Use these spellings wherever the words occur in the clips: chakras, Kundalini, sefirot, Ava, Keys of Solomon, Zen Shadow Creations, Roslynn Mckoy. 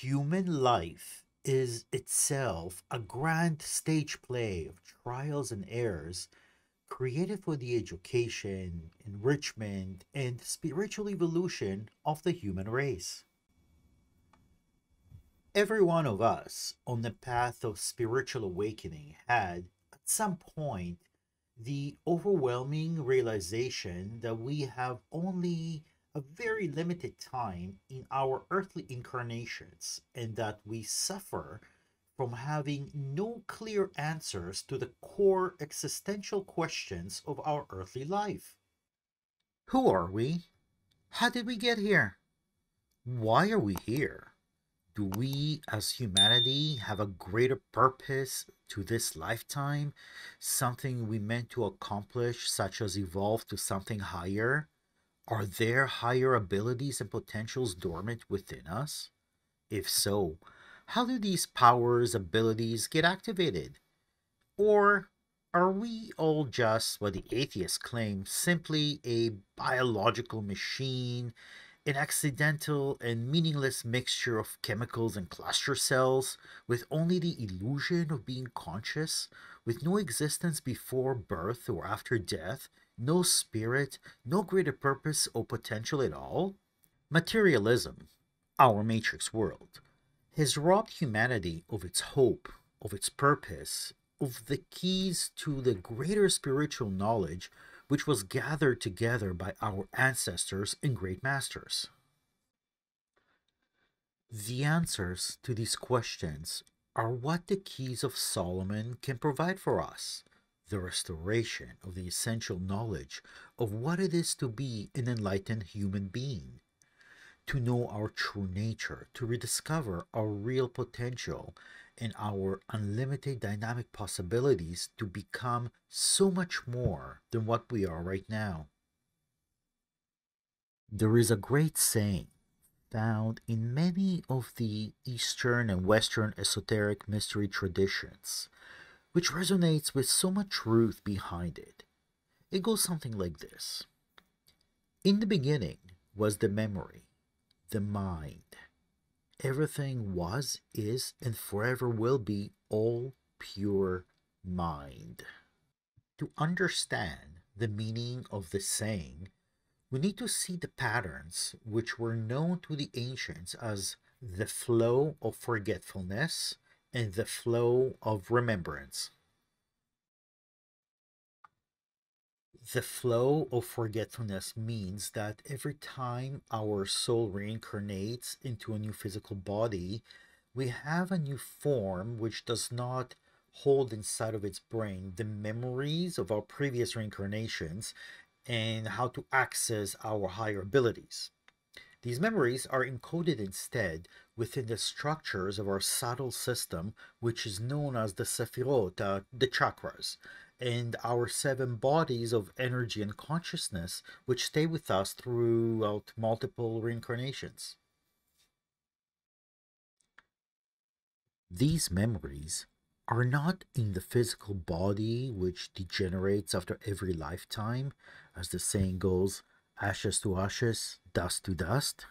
Human life is itself a grand stage play of trials and errors created for the education, enrichment, and spiritual evolution of the human race. Every one of us on the path of spiritual awakening had, at some point, the overwhelming realization that we have only a very limited time in our earthly incarnations and that we suffer from having no clear answers to the core existential questions of our earthly life. Who are we? How did we get here? Why are we here? Do we as humanity have a greater purpose to this lifetime? Something we meant to accomplish, such as evolve to something higher? Are there higher abilities and potentials dormant within us? If so, how do these powers, abilities get activated? Or are we all just, what the atheists claim, simply a biological machine, an accidental and meaningless mixture of chemicals and cluster cells, with only the illusion of being conscious, with no existence before birth or after death, no spirit, no greater purpose or potential at all? Materialism, our matrix world, has robbed humanity of its hope, of its purpose, of the keys to the greater spiritual knowledge which was gathered together by our ancestors and great masters. The answers to these questions are what the Keys of Solomon can provide for us, the restoration of the essential knowledge of what it is to be an enlightened human being, to know our true nature, to rediscover our real potential and our unlimited dynamic possibilities to become so much more than what we are right now. There is a great saying found in many of the Eastern and Western esoteric mystery traditions, which resonates with so much truth behind it. It goes something like this. In the beginning was the memory, the mind. Everything was, is, and forever will be all pure mind. To understand the meaning of the saying, we need to see the patterns which were known to the ancients as the flow of forgetfulness and the flow of remembrance. The flow of forgetfulness means that every time our soul reincarnates into a new physical body, we have a new form which does not hold inside of its brain the memories of our previous reincarnations and how to access our higher abilities. These memories are encoded instead within the structures of our subtle system, which is known as the sefirot, the chakras, and our 7 bodies of energy and consciousness, which stay with us throughout multiple reincarnations. These memories are not in the physical body, which degenerates after every lifetime, as the saying goes, ashes to ashes, dust to dust.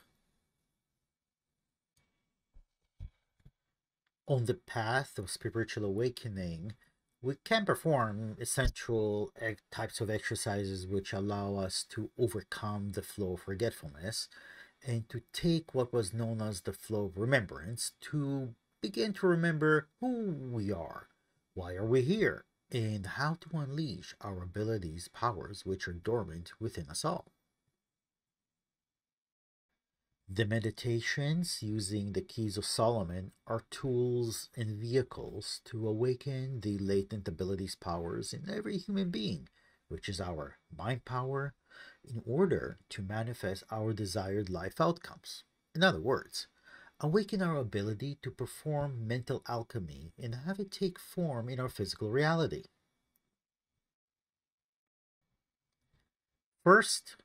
On the path of spiritual awakening, we can perform essential types of exercises which allow us to overcome the flow of forgetfulness and to take what was known as the flow of remembrance to begin to remember who we are, why are we here, and how to unleash our abilities, powers which are dormant within us all. The meditations using the Keys of Solomon are tools and vehicles to awaken the latent abilities, powers in every human being, which is our mind power, in order to manifest our desired life outcomes. In other words, awaken our ability to perform mental alchemy and have it take form in our physical reality. First,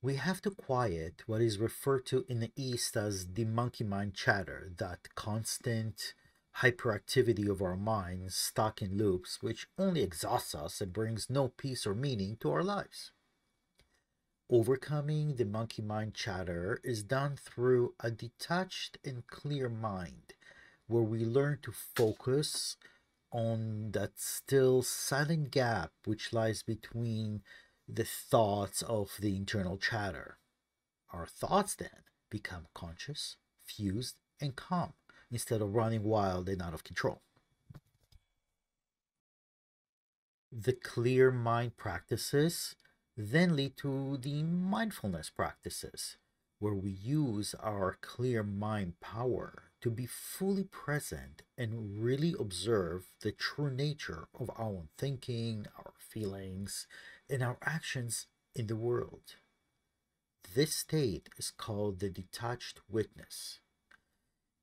we have to quiet what is referred to in the East as the monkey mind chatter, that constant hyperactivity of our minds stuck in loops which only exhausts us and brings no peace or meaning to our lives. Overcoming the monkey mind chatter is done through a detached and clear mind, where we learn to focus on that still silent gap which lies between the thoughts of the internal chatter. Our thoughts then become conscious, fused, and calm, instead of running wild and out of control. The clear mind practices then lead to the mindfulness practices, where we use our clear mind power to be fully present and really observe the true nature of our own thinking, our feelings, and our actions in the world. This state is called the detached witness.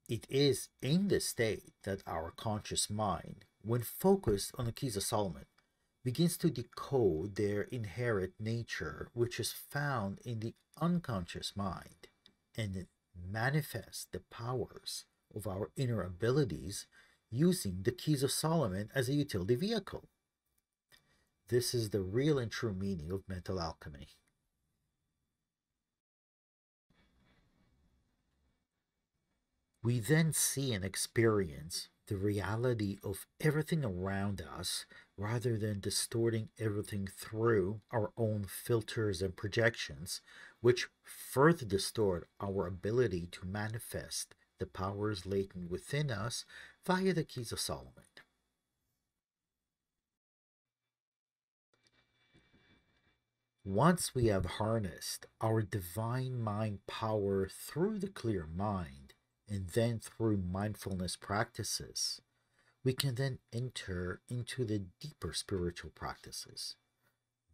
It is in this state that our conscious mind, when focused on the Keys of Solomon, begins to decode their inherent nature, which is found in the unconscious mind, and manifests the powers of our inner abilities using the Keys of Solomon as a utility vehicle. This is the real and true meaning of mental alchemy. We then see and experience the reality of everything around us rather than distorting everything through our own filters and projections, which further distort our ability to manifest the powers latent within us via the Keys of Solomon. Once we have harnessed our divine mind power through the clear mind, and then through mindfulness practices, we can then enter into the deeper spiritual practices.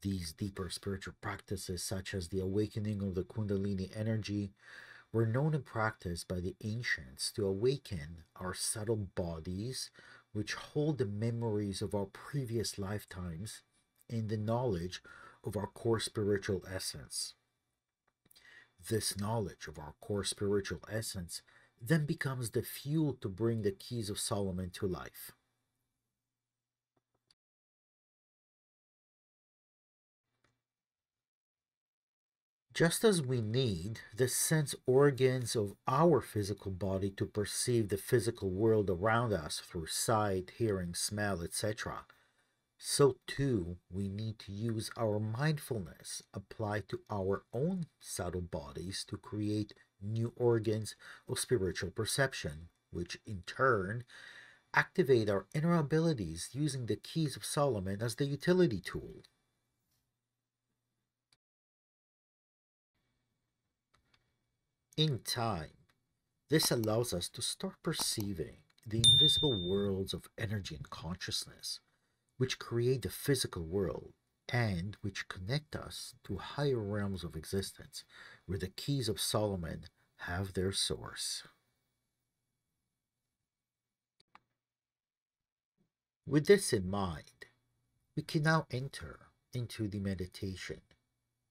These deeper spiritual practices, such as the awakening of the Kundalini energy, were known and practiced by the ancients to awaken our subtle bodies, which hold the memories of our previous lifetimes and the knowledge of our core spiritual essence. This knowledge of our core spiritual essence then becomes the fuel to bring the Keys of Solomon to life. Just as we need the sense organs of our physical body to perceive the physical world around us through sight, hearing, smell, etc., so too we need to use our mindfulness applied to our own subtle bodies to create new organs of spiritual perception, which in turn activate our inner abilities using the Keys of Solomon as the utility tool. In time, this allows us to start perceiving the invisible worlds of energy and consciousness, which create the physical world, and which connect us to higher realms of existence, where the Keys of Solomon have their source. With this in mind, we can now enter into the meditation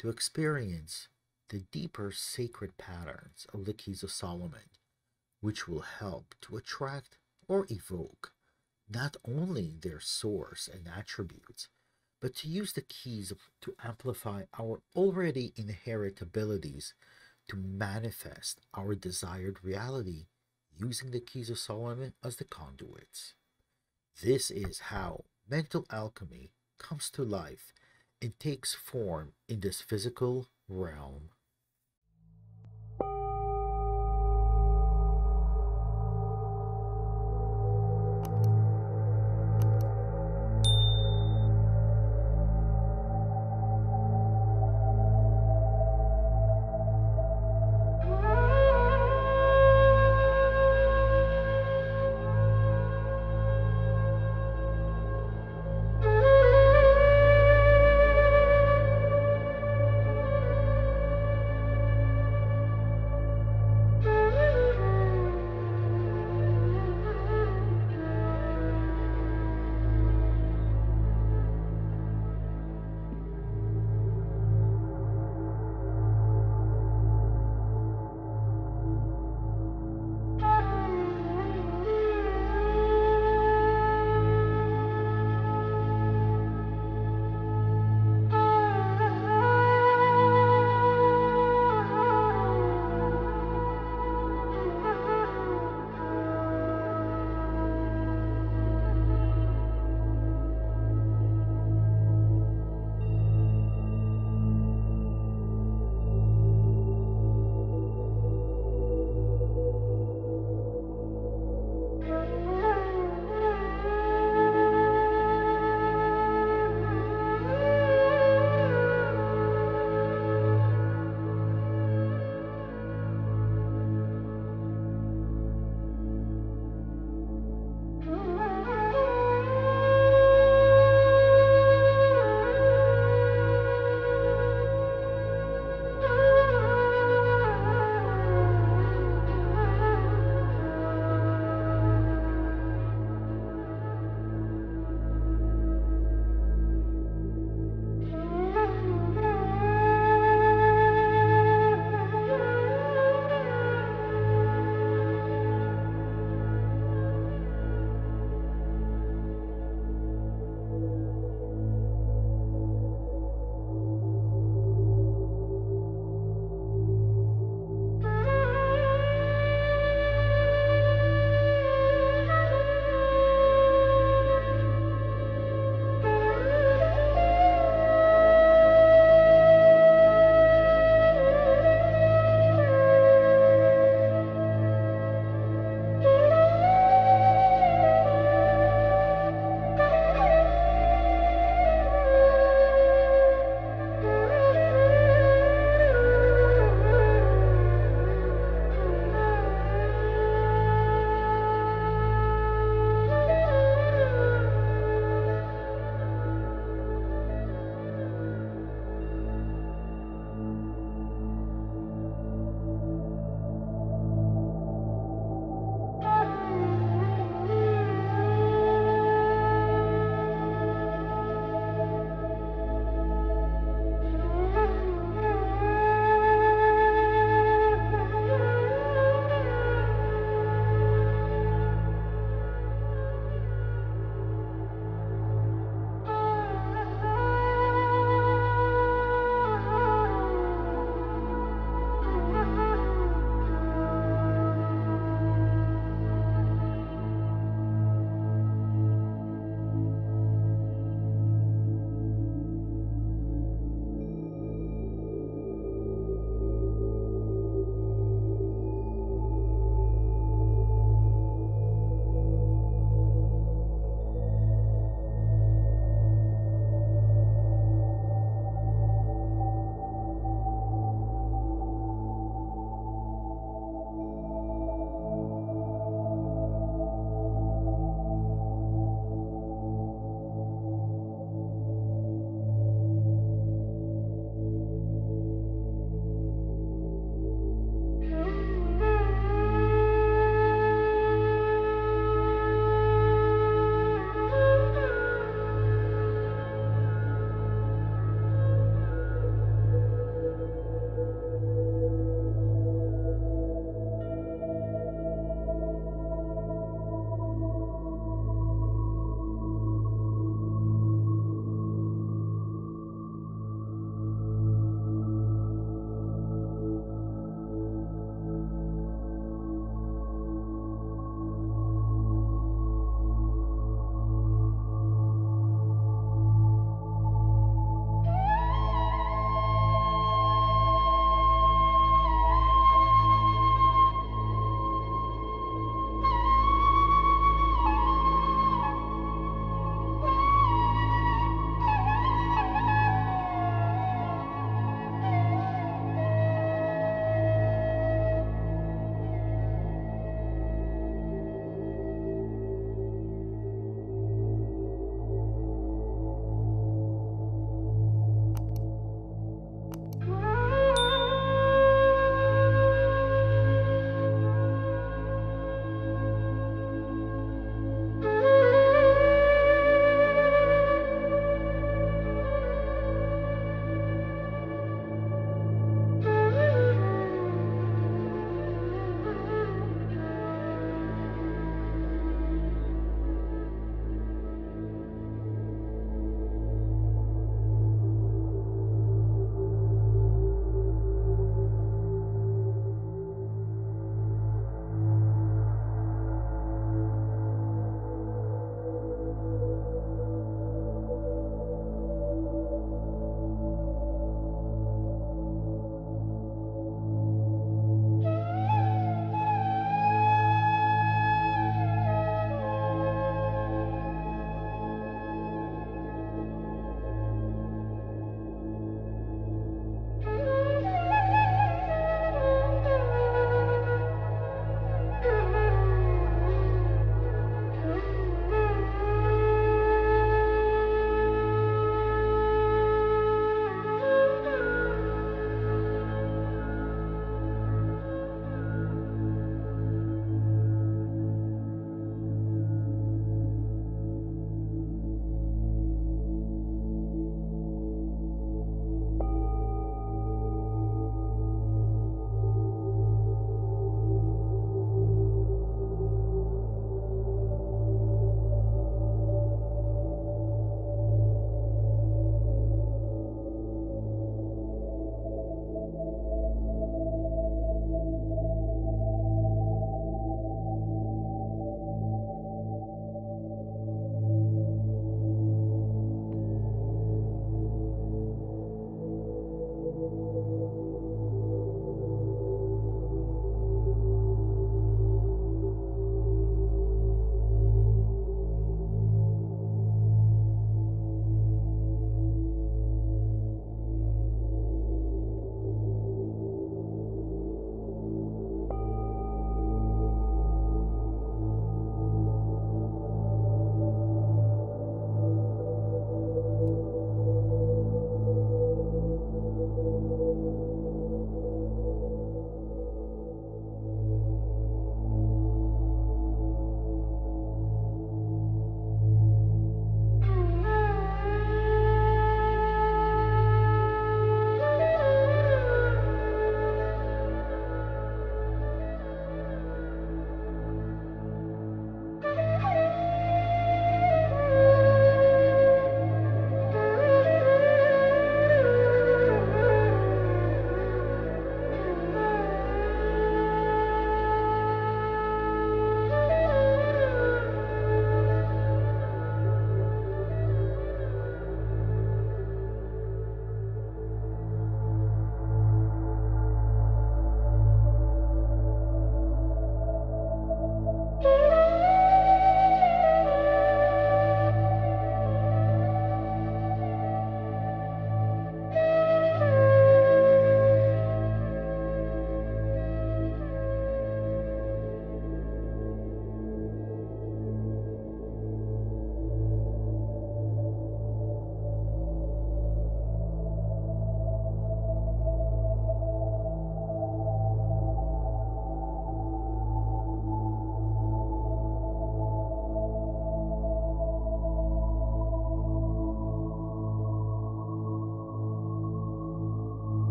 to experience the deeper sacred patterns of the Keys of Solomon, which will help to attract or evoke not only their source and attributes, but to use the keys to amplify our already inherent abilities to manifest our desired reality using the Keys of Solomon as the conduits. This is how mental alchemy comes to life and takes form in this physical realm.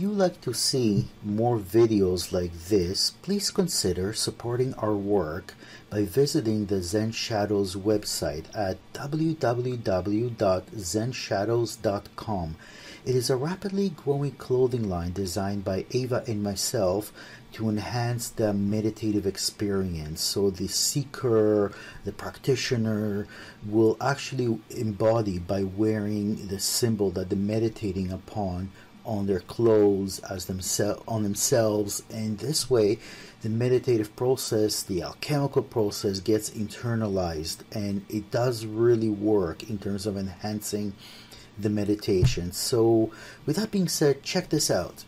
you like to see more videos like this, please consider supporting our work by visiting the Zen Shadows website at www.zenshadows.com. It is a rapidly growing clothing line designed by Ava and myself to enhance the meditative experience, so the seeker, the practitioner, will actually embody by wearing the symbol that they're meditating upon on their clothes, as on themselves, and this way the meditative process, the alchemical process, gets internalized, and it does really work in terms of enhancing the meditation. So with that being said, check this out.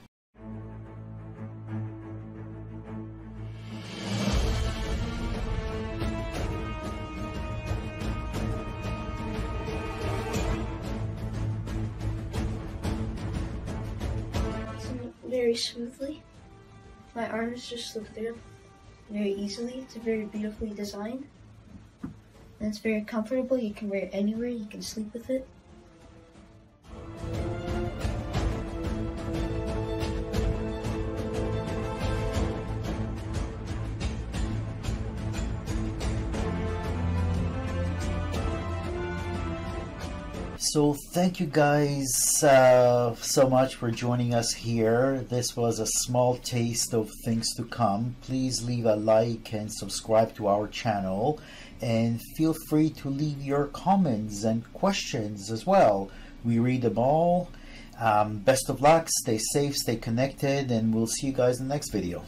Very smoothly. My arms just slip through very easily. It's very beautifully designed. And it's very comfortable. You can wear it anywhere. You can sleep with it. So thank you guys so much for joining us here. This was a small taste of things to come. Please leave a like and subscribe to our channel, and feel free to leave your comments and questions as well. We read them all. Best of luck, stay safe, stay connected, and we'll see you guys in the next video.